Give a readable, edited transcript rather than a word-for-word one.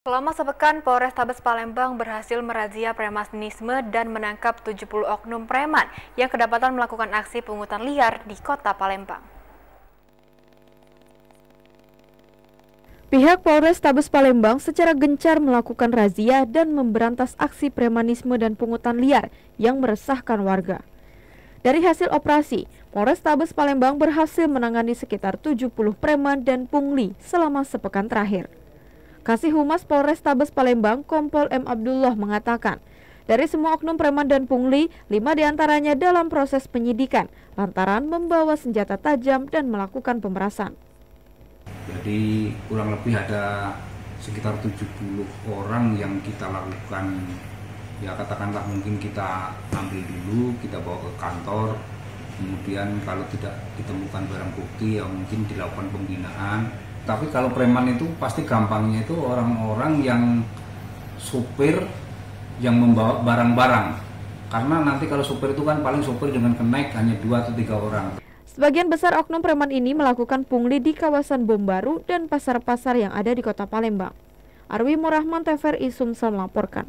Selama sepekan, Polres Tabes Palembang berhasil merazia premanisme dan menangkap 70 oknum preman yang kedapatan melakukan aksi pungutan liar di kota Palembang. Pihak Polres Tabes Palembang secara gencar melakukan razia dan memberantas aksi premanisme dan pungutan liar yang meresahkan warga. Dari hasil operasi, Polres Tabes Palembang berhasil menangani sekitar 70 preman dan pungli selama sepekan terakhir. Kasih Humas Polres Tabes Palembang, Kompol M. Abdullah mengatakan, dari semua oknum preman dan pungli, 5 diantaranya dalam proses penyidikan lantaran membawa senjata tajam dan melakukan pemerasan. Jadi kurang lebih ada sekitar 70 orang yang kita lakukan, ya katakanlah mungkin kita ambil dulu, kita bawa ke kantor, kemudian kalau tidak ditemukan barang bukti ya mungkin dilakukan pembinaan. Tapi kalau preman itu pasti gampangnya itu orang-orang yang supir yang membawa barang-barang. Karena nanti kalau supir itu kan paling supir dengan kenaik hanya 2 atau 3 orang. Sebagian besar oknum preman ini melakukan pungli di kawasan Bom Baru dan pasar-pasar yang ada di kota Palembang. Arwi Murahman, TVRI Sumsel melaporkan.